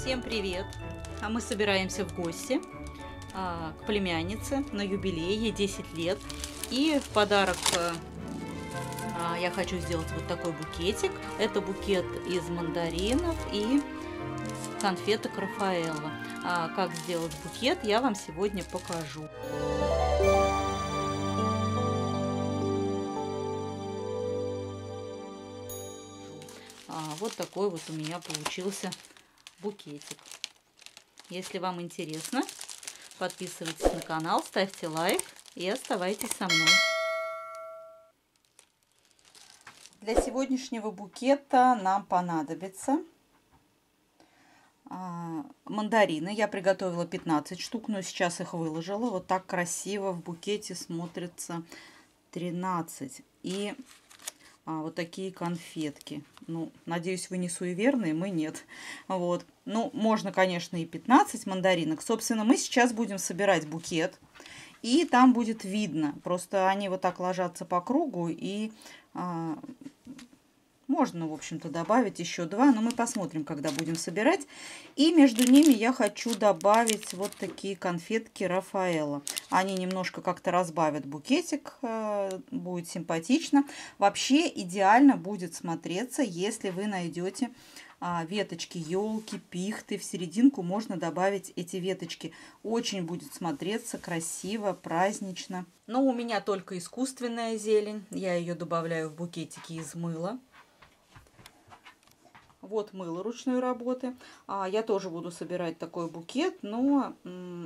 Всем привет! А мы собираемся в гости к племяннице на юбилей, ей 10 лет. И в подарок я хочу сделать вот такой букетик. Это букет из мандаринов и конфеток Рафаэлло. Как сделать букет, я вам сегодня покажу. Вот такой вот у меня получился букетик. Если вам интересно, подписывайтесь на канал, ставьте лайк и оставайтесь со мной. Для сегодняшнего букета нам понадобится мандарины. Я приготовила 15 штук, но сейчас их выложила. Вот так красиво в букете смотрится 13. И вот такие конфетки. Ну, надеюсь, вы не суеверные, мы нет. Вот. Ну, можно, конечно, и 15 мандаринок. Собственно, мы сейчас будем собирать букет. И там будет видно. Просто они вот так ложатся по кругу. И можно, в общем-то, добавить еще 2. Но мы посмотрим, когда будем собирать. И между ними я хочу добавить вот такие конфетки Рафаэлло. Они немножко как-то разбавят букетик, будет симпатично. Вообще идеально будет смотреться, если вы найдете веточки елки, пихты. В серединку можно добавить эти веточки. Очень будет смотреться красиво, празднично. Но у меня только искусственная зелень. Я ее добавляю в букетики из мыла. Вот мыло ручной работы. Я тоже буду собирать такой букет, но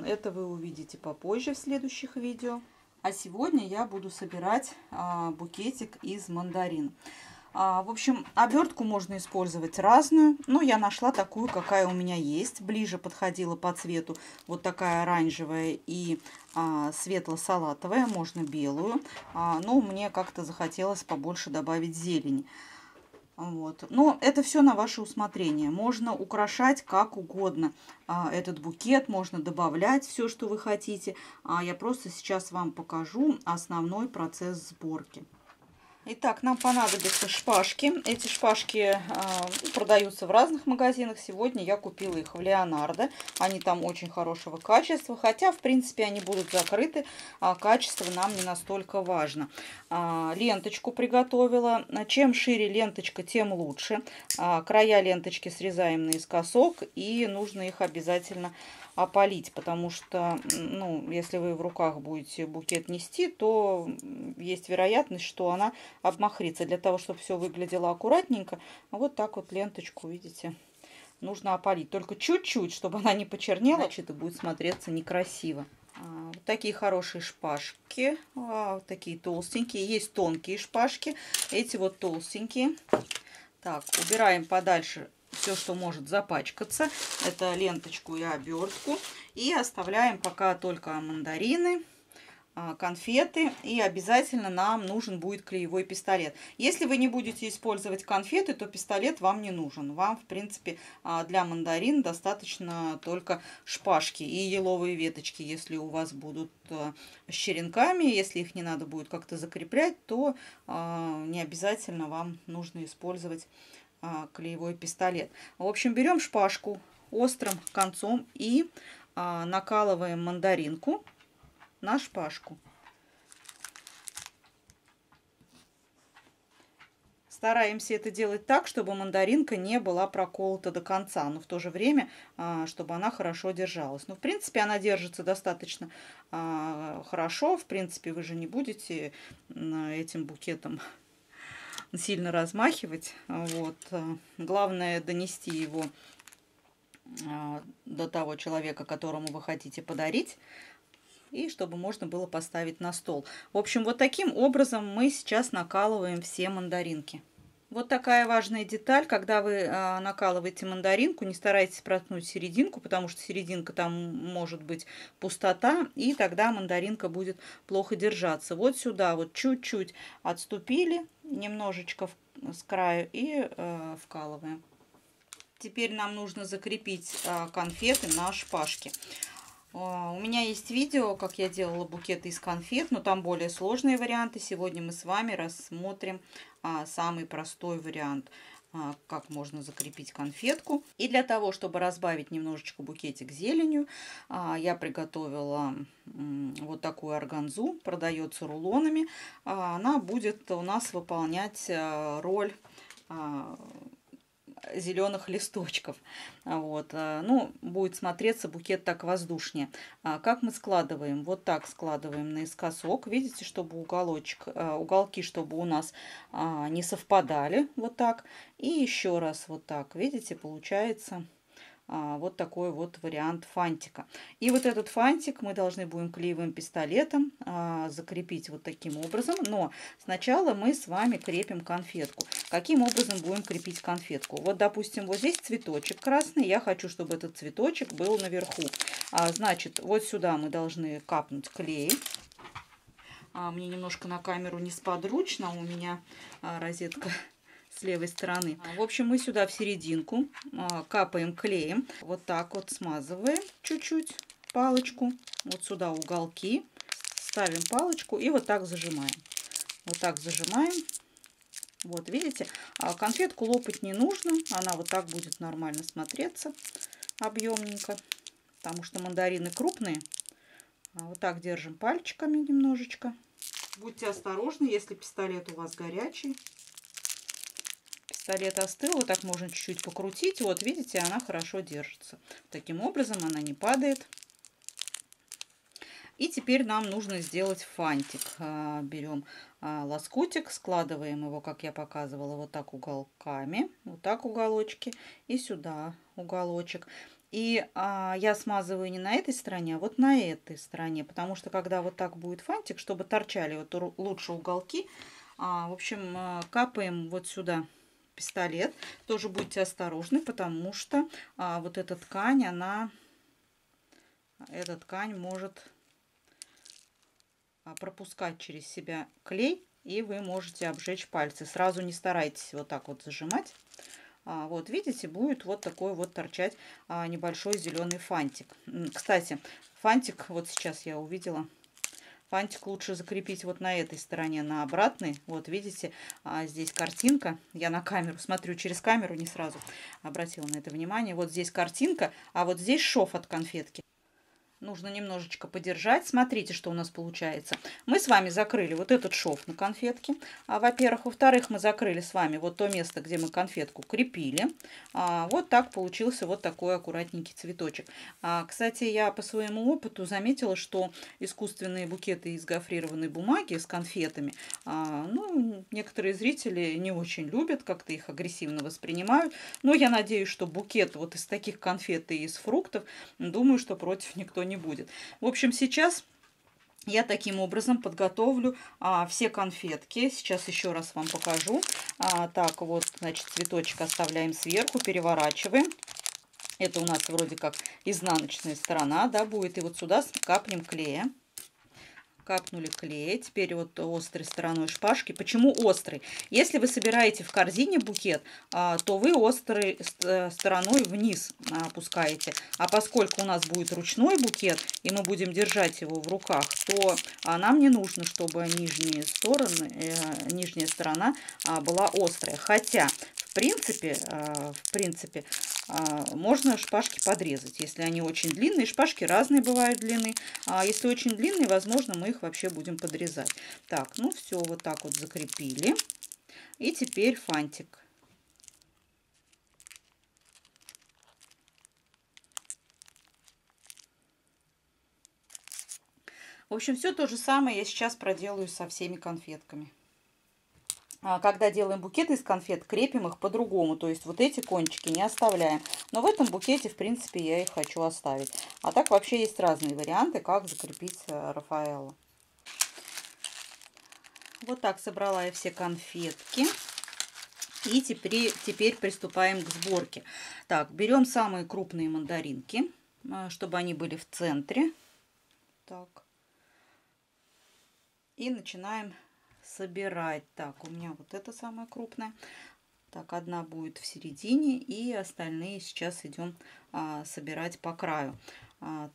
это вы увидите попозже в следующих видео. А сегодня я буду собирать букетик из мандарин. В общем, обертку можно использовать разную. Но я нашла такую, какая у меня есть. Ближе подходила по цвету вот такая оранжевая и светло-салатовая. Можно белую. Но мне как-то захотелось побольше добавить зелени. Вот. Но это все на ваше усмотрение. Можно украшать как угодно этот букет, можно добавлять все, что вы хотите. Я просто сейчас вам покажу основной процесс сборки. Итак, нам понадобятся шпажки. Эти шпажки продаются в разных магазинах. Сегодня я купила их в Леонардо. Они там очень хорошего качества. Хотя, в принципе, они будут закрыты. Качество нам не настолько важно. Ленточку приготовила. Чем шире ленточка, тем лучше. Края ленточки срезаем наискосок. И нужно их обязательно опалить. Потому что, ну, если вы в руках будете букет нести, то есть вероятность, что она обмахрится. Для того, чтобы все выглядело аккуратненько, вот так вот ленточку, видите, нужно опалить. Только чуть-чуть, чтобы она не почернела, значит, это будет смотреться некрасиво. Вот такие хорошие шпажки, вот такие толстенькие. Есть тонкие шпажки, эти вот толстенькие. Так, убираем подальше все, что может запачкаться. Это ленточку и обертку. И оставляем пока только мандарины, конфеты, и обязательно нам нужен будет клеевой пистолет. Если вы не будете использовать конфеты, то пистолет вам не нужен. Вам, в принципе, для мандарин достаточно только шпажки и еловые веточки. Если у вас будут с черенками, если их не надо будет как-то закреплять, то не обязательно вам нужно использовать клеевой пистолет. В общем, берем шпажку острым концом и накалываем мандаринку на шпажку. Стараемся это делать так, чтобы мандаринка не была проколота до конца, но в то же время, чтобы она хорошо держалась. Ну, в принципе, она держится достаточно хорошо. В принципе, вы же не будете этим букетом сильно размахивать. Вот. Главное донести его до того человека, которому вы хотите подарить, и чтобы можно было поставить на стол. В общем, вот таким образом мы сейчас накалываем все мандаринки. Вот такая важная деталь, когда вы накалываете мандаринку, не старайтесь проткнуть серединку, потому что серединка там может быть пустота, и тогда мандаринка будет плохо держаться. Вот сюда вот чуть-чуть отступили, немножечко с краю, и вкалываем. Теперь нам нужно закрепить конфеты на шпажке. У меня есть видео, как я делала букеты из конфет, но там более сложные варианты. Сегодня мы с вами рассмотрим самый простой вариант. как можно закрепить конфетку. И для того, чтобы разбавить немножечко букетик зеленью, я приготовила вот такую органзу, продается рулонами. Она будет у нас выполнять роль зеленых листочков. Вот. Ну, будет смотреться букет так воздушнее. Как мы складываем? Вот так складываем наискосок. Видите, чтобы уголки, чтобы у нас не совпадали. Вот так. И еще раз вот так. Видите, получается вот такой вот вариант фантика. И вот этот фантик мы должны будем клеевым пистолетом закрепить вот таким образом. Но сначала мы с вами крепим конфетку. Каким образом будем крепить конфетку? Вот, допустим, вот здесь цветочек красный. Я хочу, чтобы этот цветочек был наверху. Значит, вот сюда мы должны капнуть клей. Мне немножко на камеру несподручно. У меня розетка с левой стороны. В общем, мы сюда в серединку капаем клеем. Вот так вот смазываем чуть-чуть палочку. Вот сюда уголки. Ставим палочку и вот так зажимаем. Вот так зажимаем. Вот, видите? Конфетку лопать не нужно. Она вот так будет нормально смотреться объемненько. Потому что мандарины крупные. Вот так держим пальчиками немножечко. Будьте осторожны, если пистолет у вас горячий. Пистолет остыл, вот так можно чуть-чуть покрутить. Вот, видите, она хорошо держится. Таким образом она не падает. И теперь нам нужно сделать фантик. Берем лоскутик, складываем его, как я показывала, вот так уголками. Вот так уголочки и сюда уголочек. И я смазываю не на этой стороне, а вот на этой стороне. Потому что когда вот так будет фантик, чтобы торчали вот лучше уголки, в общем, капаем вот сюда пистолет. Тоже будьте осторожны, потому что вот эта ткань, эта ткань может пропускать через себя клей, и вы можете обжечь пальцы. Сразу не старайтесь вот так вот зажимать. Вот видите, будет вот такой вот торчать небольшой зеленый фантик. Кстати, фантик, вот сейчас я увидела, фантик лучше закрепить вот на этой стороне, на обратной. Вот видите, здесь картинка. Я на камеру смотрю, через камеру не сразу обратила на это внимание. Вот здесь картинка, а вот здесь шов от конфетки. Нужно немножечко подержать. Смотрите, что у нас получается. Мы с вами закрыли вот этот шов на конфетке. Во-первых. Во-вторых, мы закрыли с вами вот то место, где мы конфетку крепили. Вот так получился вот такой аккуратненький цветочек. Кстати, я по своему опыту заметила, что искусственные букеты из гофрированной бумаги с конфетами, ну, некоторые зрители не очень любят, как-то их агрессивно воспринимают. Но я надеюсь, что букет вот из таких конфет и из фруктов, думаю, что против никто не будет. В общем, сейчас я таким образом подготовлю все конфетки. Сейчас еще раз вам покажу. Так, вот, значит, цветочек оставляем сверху, переворачиваем. Это у нас вроде как изнаночная сторона, да, будет. И вот сюда капнем клея. Капнули клей. Теперь вот острой стороной шпажки. Почему острый? Если вы собираете в корзине букет, то вы острой стороной вниз опускаете. А поскольку у нас будет ручной букет, и мы будем держать его в руках, то нам не нужно, чтобы нижняя сторона была острая. Хотя, в принципе, можно шпажки подрезать, если они очень длинные. Шпажки разные бывают длины. А если очень длинные, возможно, мы их вообще будем подрезать. Так, ну все, вот так вот закрепили. И теперь фантик. В общем, все то же самое я сейчас проделаю со всеми конфетками. Когда делаем букеты из конфет, крепим их по-другому. То есть вот эти кончики не оставляем. Но в этом букете, в принципе, я их хочу оставить. А так вообще есть разные варианты, как закрепить Рафаэлло. Вот так собрала я все конфетки. И теперь приступаем к сборке. Так, берем самые крупные мандаринки, чтобы они были в центре. Так. И начинаем собирать. Так, у меня вот это самая крупная. Так, одна будет в середине, и остальные сейчас идем собирать по краю.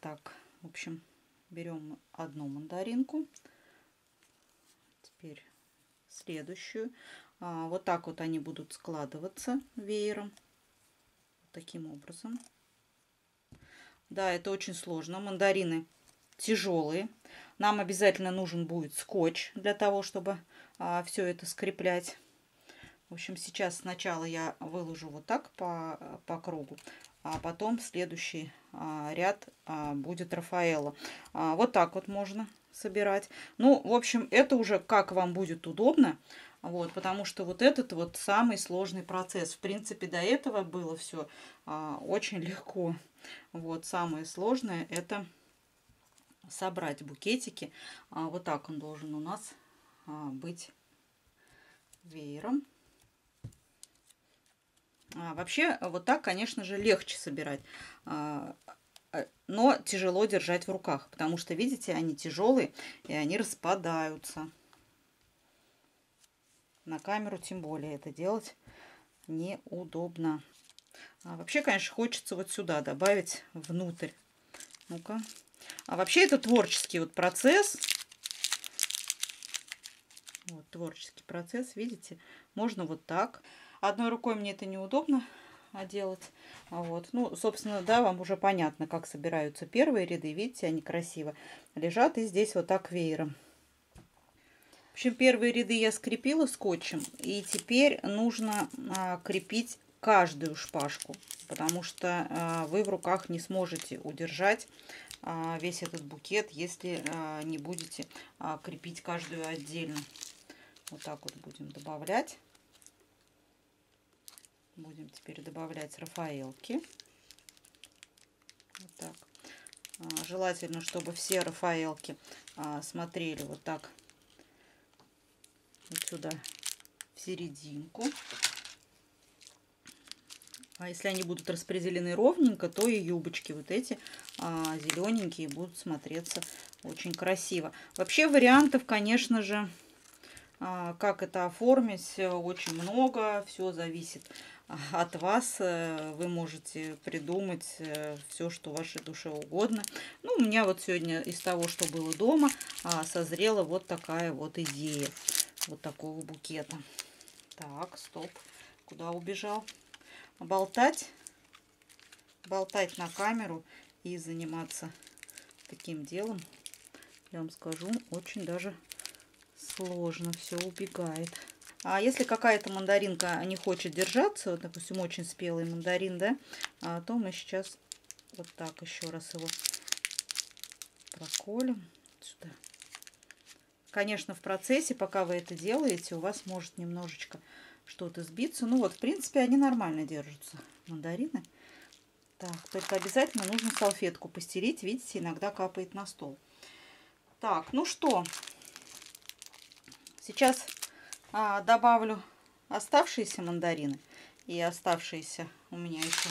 Так, в общем, берем одну мандаринку. Теперь следующую. Вот так вот они будут складываться веером. Таким образом. Да, это очень сложно. Мандарины тяжелые. Нам обязательно нужен будет скотч для того, чтобы все это скреплять. В общем, сейчас сначала я выложу вот так по кругу, а потом следующий ряд будет Рафаэлло. Вот так вот можно собирать. Ну, в общем, это уже как вам будет удобно. Вот, потому что вот этот вот самый сложный процесс. В принципе, до этого было все очень легко. Вот, самое сложное — это собрать букетики. Вот так он должен у нас быть веером. Вообще, вот так, конечно же, легче собирать. Но тяжело держать в руках, потому что, видите, они тяжелые и они распадаются. На камеру тем более это делать неудобно. Вообще, конечно, хочется вот сюда добавить внутрь. Ну-ка. Вообще, это творческий вот процесс. Вот, творческий процесс, видите? Можно вот так. Одной рукой мне это неудобно делать. Вот. Ну, собственно, да, вам уже понятно, как собираются первые ряды. Видите, они красиво лежат. И здесь вот так веером. В общем, первые ряды я скрепила скотчем. И теперь нужно крепить каждую шпажку. Потому что вы в руках не сможете удержать весь этот букет, если не будете крепить каждую отдельно. Вот так вот будем добавлять. Будем теперь добавлять рафаэлки. Вот так. Желательно, чтобы все рафаэлки смотрели вот так вот сюда, в серединку. А если они будут распределены ровненько, то и юбочки вот эти зелененькие будут смотреться очень красиво. Вообще вариантов, конечно же, как это оформить, очень много. Все зависит от вас. Вы можете придумать все, что вашей душе угодно. Ну, у меня вот сегодня из того, что было дома, созрела вот такая вот идея. Вот такого букета. Так, стоп. Куда убежал? Болтать. Болтать на камеру и заниматься таким делом, я вам скажу, очень даже сложно, все убегает. А если какая-то мандаринка не хочет держаться, вот, допустим, очень спелый мандарин, да, то мы сейчас вот так еще раз его проколем сюда. Конечно, в процессе, пока вы это делаете, у вас может немножечко что-то сбиться. Ну вот, в принципе, они нормально держатся, мандарины. Так, только обязательно нужно салфетку постелить. Видите, иногда капает на стол. Так, ну что... Сейчас добавлю оставшиеся мандарины и оставшиеся у меня еще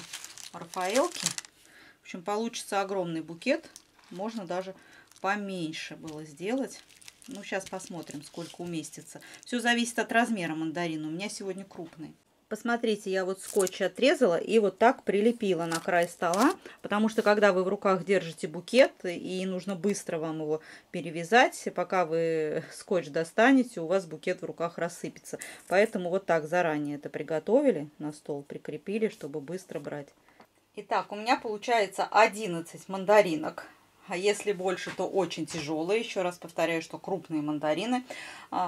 рафаэлки. В общем, получится огромный букет. Можно даже поменьше было сделать. Ну, сейчас посмотрим, сколько уместится. Все зависит от размера мандарина. У меня сегодня крупный. Посмотрите, я вот скотч отрезала и вот так прилепила на край стола, потому что когда вы в руках держите букет и нужно быстро вам его перевязать, пока вы скотч достанете, у вас букет в руках рассыпется. Поэтому вот так заранее это приготовили, на стол прикрепили, чтобы быстро брать. Итак, у меня получается 11 мандаринок. А если больше, то очень тяжелые. Еще раз повторяю, что крупные мандарины.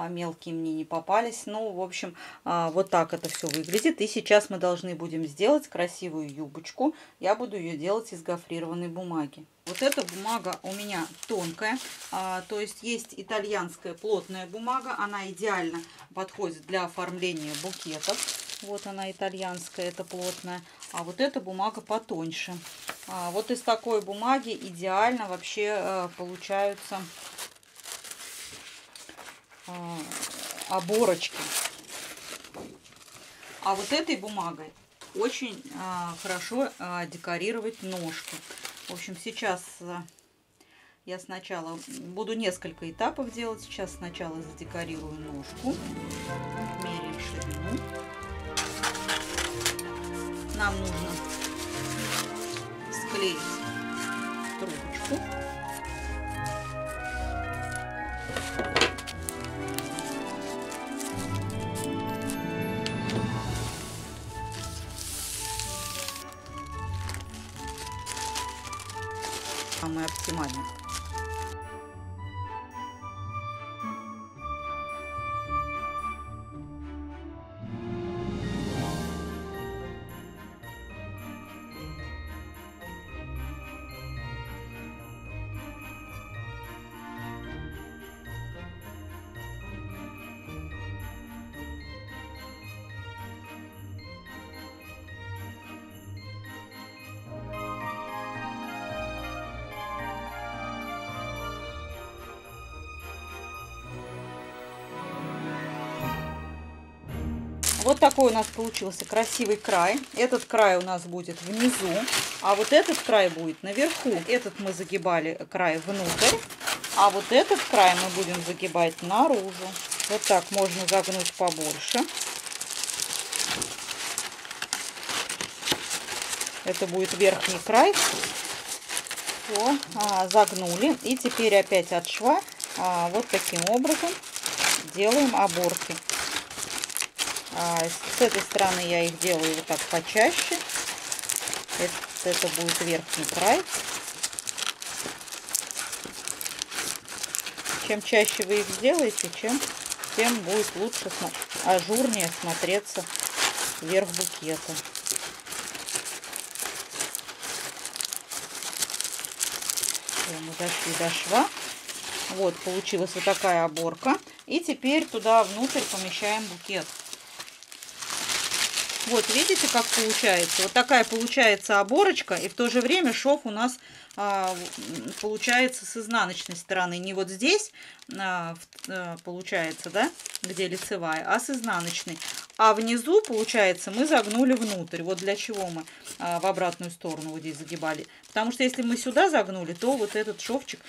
Мелкие мне не попались. Ну, в общем, вот так это все выглядит. И сейчас мы должны будем сделать красивую юбочку. Я буду ее делать из гофрированной бумаги. Вот эта бумага у меня тонкая. То есть есть итальянская плотная бумага. Она идеально подходит для оформления букетов. Вот она итальянская, это плотная. А вот эта бумага потоньше. Вот из такой бумаги идеально вообще получаются оборочки. А вот этой бумагой очень хорошо декорировать ножки. В общем, сейчас я сначала буду несколько этапов делать. Сейчас сначала задекорирую ножку. Меряем ширину. Нам нужно склеить трубочку. вами. Вот такой у нас получился красивый край. Этот край у нас будет внизу, а вот этот край будет наверху. Этот мы загибали край внутрь, а вот этот край мы будем загибать наружу. Вот так можно загнуть побольше. Это будет верхний край. Все, загнули. И теперь опять от шва вот таким образом делаем оборки. С этой стороны я их делаю вот так почаще. Это будет верхний край. Чем чаще вы их сделаете, тем будет лучше, ажурнее смотреться верх букета. Мы дошли до шва. Вот получилась вот такая оборка. И теперь туда внутрь помещаем букет. Вот видите, как получается. Вот такая получается оборочка, и в то же время шов у нас получается с изнаночной стороны. Не вот здесь получается, да, где лицевая, а с изнаночной. А внизу получается мы загнули внутрь. Вот для чего мы в обратную сторону вот здесь загибали. Потому что если мы сюда загнули, то вот этот шовчик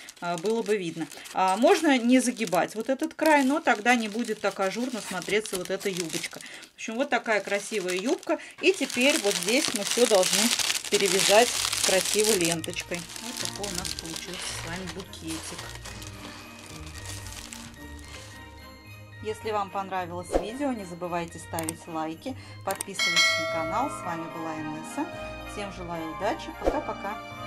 было бы видно. Можно не загибать вот этот край, но тогда не будет так ажурно смотреться вот эта юбочка. В общем, вот такая красивая юбка. И теперь вот здесь мы все должны перевязать красивой ленточкой. Вот такой у нас получился с вами букетик. Если вам понравилось видео, не забывайте ставить лайки, подписывайтесь на канал. С вами была Инесса. Всем желаю удачи. Пока-пока.